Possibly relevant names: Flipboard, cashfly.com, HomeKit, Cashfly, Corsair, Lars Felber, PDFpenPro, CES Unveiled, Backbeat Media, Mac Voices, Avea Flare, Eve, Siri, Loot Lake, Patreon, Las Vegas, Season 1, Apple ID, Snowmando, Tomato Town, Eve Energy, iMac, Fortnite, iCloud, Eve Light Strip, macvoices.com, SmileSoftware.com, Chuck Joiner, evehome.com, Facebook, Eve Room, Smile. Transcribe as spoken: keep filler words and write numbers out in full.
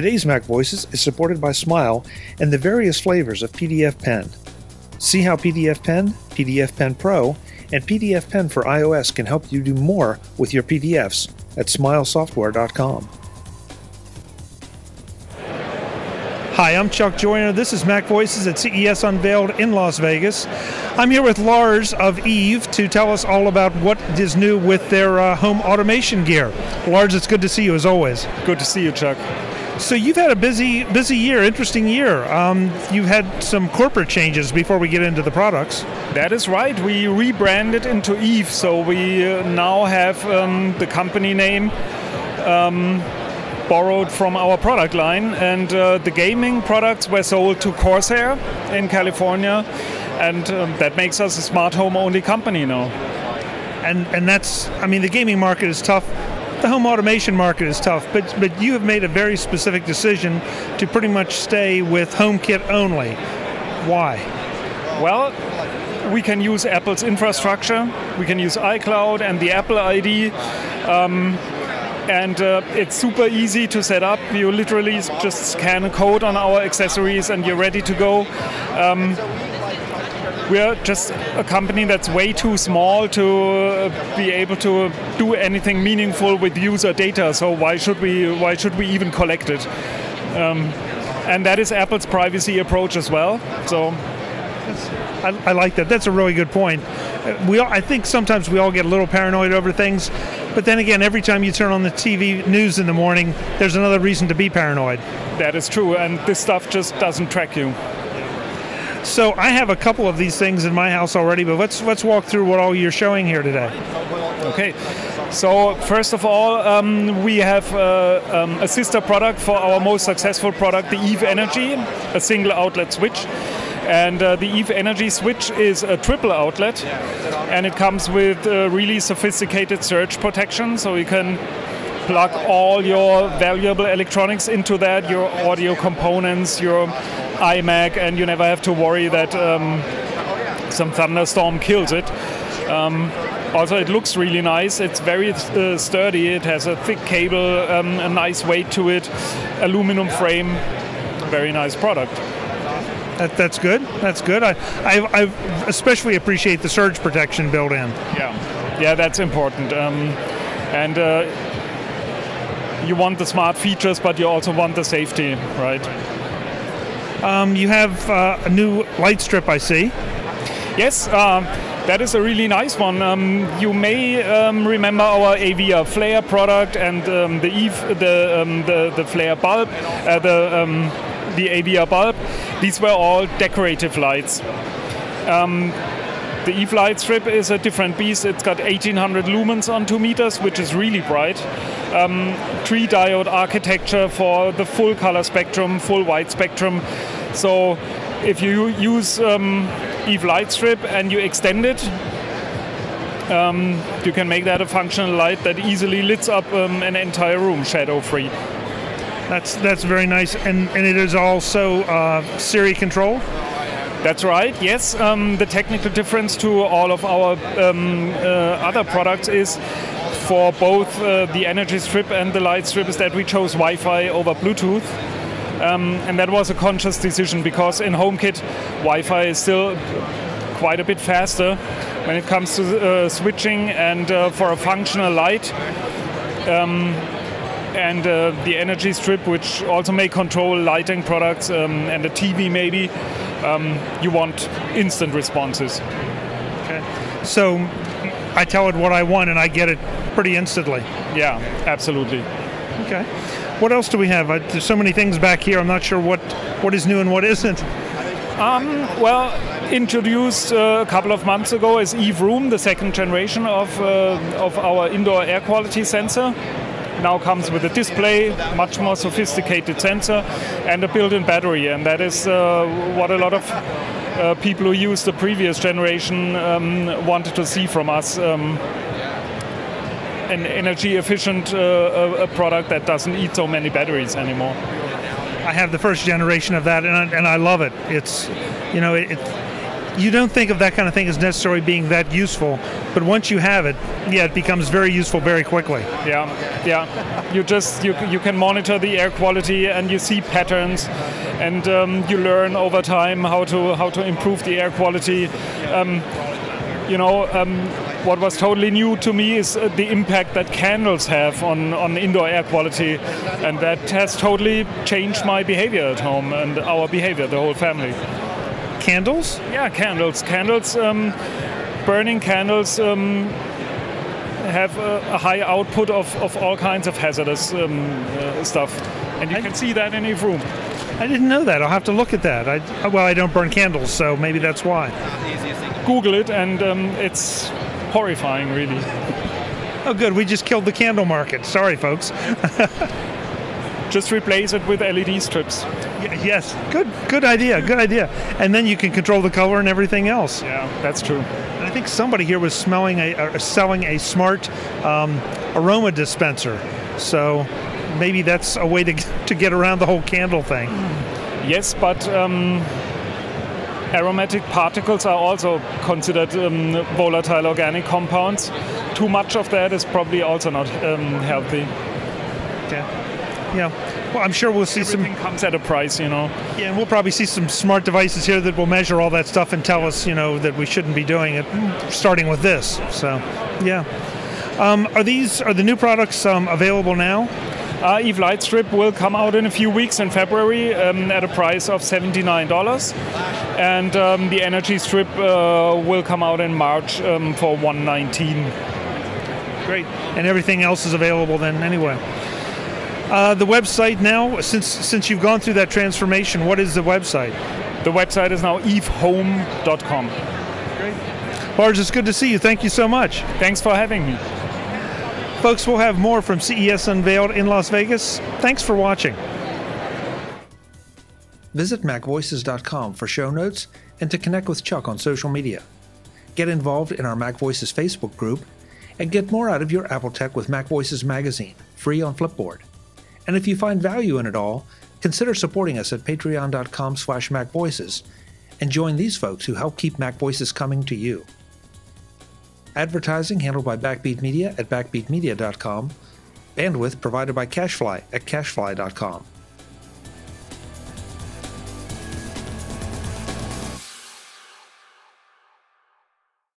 Today's Mac Voices is supported by Smile and the various flavors of PDFpen. See how PDFpen, PDFpenPro, and PDFpen for iOS can help you do more with your P D Fs at Smile Software dot com. Hi, I'm Chuck Joiner. This is Mac Voices at C E S Unveiled in Las Vegas. I'm here with Lars of Eve to tell us all about what is new with their uh, home automation gear. Lars, it's good to see you as always. Good to see you, Chuck. So you've had a busy, busy year, interesting year. Um, you've had some corporate changes before we get into the products. That is right. We rebranded into Eve, so we now have um, the company name Um, borrowed from our product line, and uh, the gaming products were sold to Corsair in California, and um, that makes us a smart home only company now. And and that's, I mean, the gaming market is tough, the home automation market is tough, but, but you have made a very specific decision to pretty much stay with HomeKit only. Why? Well, we can use Apple's infrastructure, we can use iCloud and the Apple I D, um, and uh, it's super easy to set up. You literally just scan a code on our accessories and you're ready to go. Um, we're just a company that's way too small to be able to do anything meaningful with user data, so why should we, why should we even collect it? Um, and that is Apple's privacy approach as well. So I, I like that. That's a really good point. We all, I think sometimes we all get a little paranoid over things, but then again, every time you turn on the T V news in the morning, there's another reason to be paranoid. That is true, and this stuff just doesn't track you. So I have a couple of these things in my house already, but let's let's walk through what all you're showing here today. Okay. So first of all, um, we have uh, um, a sister product for our most successful product, the Eve Energy, a single outlet switch. And uh, the Eve Energy switch is a triple outlet, and it comes with uh, really sophisticated surge protection, so you can plug all your valuable electronics into that, your audio components, your iMac, and you never have to worry that um, some thunderstorm kills it. Um, also, it looks really nice. It's very uh, sturdy. It has a thick cable, um, a nice weight to it, aluminum frame, very nice product. That, that's good. That's good. I, I, I especially appreciate the surge protection built in. Yeah, yeah, that's important. Um, and uh, you want the smart features, but you also want the safety, right? Um, you have uh, a new light strip, I see. Yes, uh, that is a really nice one. Um, you may um, remember our Avea Flare product and um, the Eve, the um, the the Flare bulb, uh, the. Um, the Avea bulb. These were all decorative lights. Um, the Eve Light Strip is a different beast. It's got eighteen hundred lumens on two meters, which is really bright. Um, three diode architecture for the full color spectrum, full white spectrum. So if you use um, Eve Light Strip and you extend it, um, you can make that a functional light that easily lights up um, an entire room shadow free. That's that's very nice, and, and it is also uh, Siri controlled? That's right, yes. Um, the technical difference to all of our um, uh, other products is for both uh, the energy strip and the light strip is that we chose Wi-Fi over Bluetooth. Um, and that was a conscious decision because in HomeKit, Wi-Fi is still quite a bit faster when it comes to uh, switching and uh, for a functional light. Um, and uh, the energy strip, which also may control lighting products um, and a T V maybe, um, you want instant responses. Okay. So I tell it what I want and I get it pretty instantly. Yeah, absolutely. Okay. What else do we have? I, there's so many things back here, I'm not sure what, what is new and what isn't. Um, well, introduced uh, a couple of months ago is Eve Room, the second generation of, uh, of our indoor air quality sensor. Now comes with a display, much more sophisticated sensor, and a built-in battery, and that is uh, what a lot of uh, people who used the previous generation um, wanted to see from us. Um, an energy-efficient uh, a, a product that doesn't eat so many batteries anymore. I have the first generation of that, and I, and I love it. It's, you know, it, you don't think of that kind of thing as necessarily being that useful, but once you have it, yeah, it becomes very useful very quickly. Yeah, yeah. You just you you can monitor the air quality and you see patterns, and um, you learn over time how to how to improve the air quality. Um, You know, um, what was totally new to me is the impact that candles have on, on indoor air quality, and that has totally changed my behavior at home and our behavior, the whole family. Candles? Yeah, candles. Candles, um, burning candles um, have a, a high output of, of all kinds of hazardous um, uh, stuff, and you I can see that in Eve Room. I didn't know that. I'll have to look at that. I, well, I don't burn candles, so maybe that's why. Google it, and um, it's horrifying, really. Oh, good. We just killed the candle market. Sorry, folks. Just replace it with L E D strips. Y yes. Good. Good idea. Good idea. And then you can control the color and everything else. Yeah, that's true. And I think somebody here was smelling a, uh, selling a smart um, aroma dispenser. So maybe that's a way to to get around the whole candle thing. Yes, but. Um, Aromatic particles are also considered um, volatile organic compounds. Too much of that is probably also not um, healthy. Yeah. Yeah. Well, I'm sure we'll see Everything some... Everything comes at a price, you know. Yeah, and we'll probably see some smart devices here that will measure all that stuff and tell us, you know, that we shouldn't be doing it, starting with this. So, yeah. Um, are these, are the new products um, available now? Uh, Eve Light Strip will come out in a few weeks in February um, at a price of seventy-nine dollars, and um, the Energy Strip uh, will come out in March um, for one nineteen. Great, and everything else is available then anyway. Uh, the website now, since since you've gone through that transformation, what is the website? The website is now eve home dot com. Great, Lars, it's good to see you. Thank you so much. Thanks for having me. Folks, we'll have more from C E S Unveiled in Las Vegas. Thanks for watching. Visit mac voices dot com for show notes and to connect with Chuck on social media. Get involved in our Mac Voices Facebook group and get more out of your Apple tech with Mac Voices magazine, free on Flipboard. And if you find value in it all, consider supporting us at patreon dot com slash mac voices and join these folks who help keep Mac Voices coming to you. Advertising handled by Backbeat Media at backbeat media dot com. Bandwidth provided by Cashfly at cashfly dot com.